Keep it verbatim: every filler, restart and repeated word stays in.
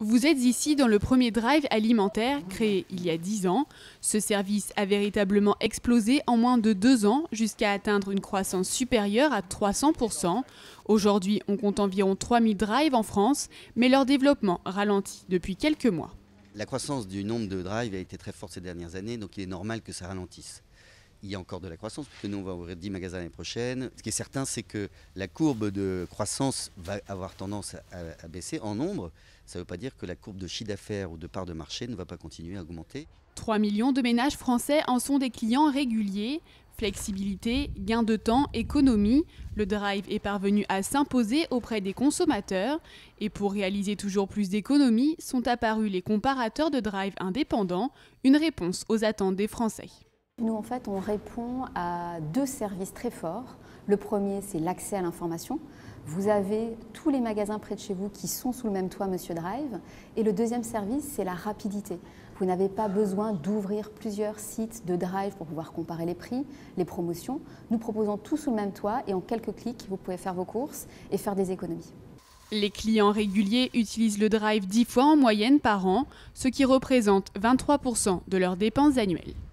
Vous êtes ici dans le premier drive alimentaire créé il y a dix ans. Ce service a véritablement explosé en moins de deux ans jusqu'à atteindre une croissance supérieure à trois cents pour cent. Aujourd'hui, on compte environ trois mille drives en France, mais leur développement ralentit depuis quelques mois. La croissance du nombre de drives a été très forte ces dernières années, donc il est normal que ça ralentisse. Il y a encore de la croissance, puisque nous on va ouvrir dix magasins l'année prochaine. Ce qui est certain, c'est que la courbe de croissance va avoir tendance à, à baisser en nombre. Ça ne veut pas dire que la courbe de chiffre d'affaires ou de part de marché ne va pas continuer à augmenter. trois millions de ménages français en sont des clients réguliers. Flexibilité, gain de temps, économie, le drive est parvenu à s'imposer auprès des consommateurs. Et pour réaliser toujours plus d'économies, sont apparus les comparateurs de drive indépendants, une réponse aux attentes des Français. Nous, en fait, on répond à deux services très forts. Le premier, c'est l'accès à l'information. Vous avez tous les magasins près de chez vous qui sont sous le même toit, Monsieur Drive. Et le deuxième service, c'est la rapidité. Vous n'avez pas besoin d'ouvrir plusieurs sites de drive pour pouvoir comparer les prix, les promotions. Nous proposons tout sous le même toit et en quelques clics, vous pouvez faire vos courses et faire des économies. Les clients réguliers utilisent le drive dix fois en moyenne par an, ce qui représente vingt-trois pour cent de leurs dépenses annuelles.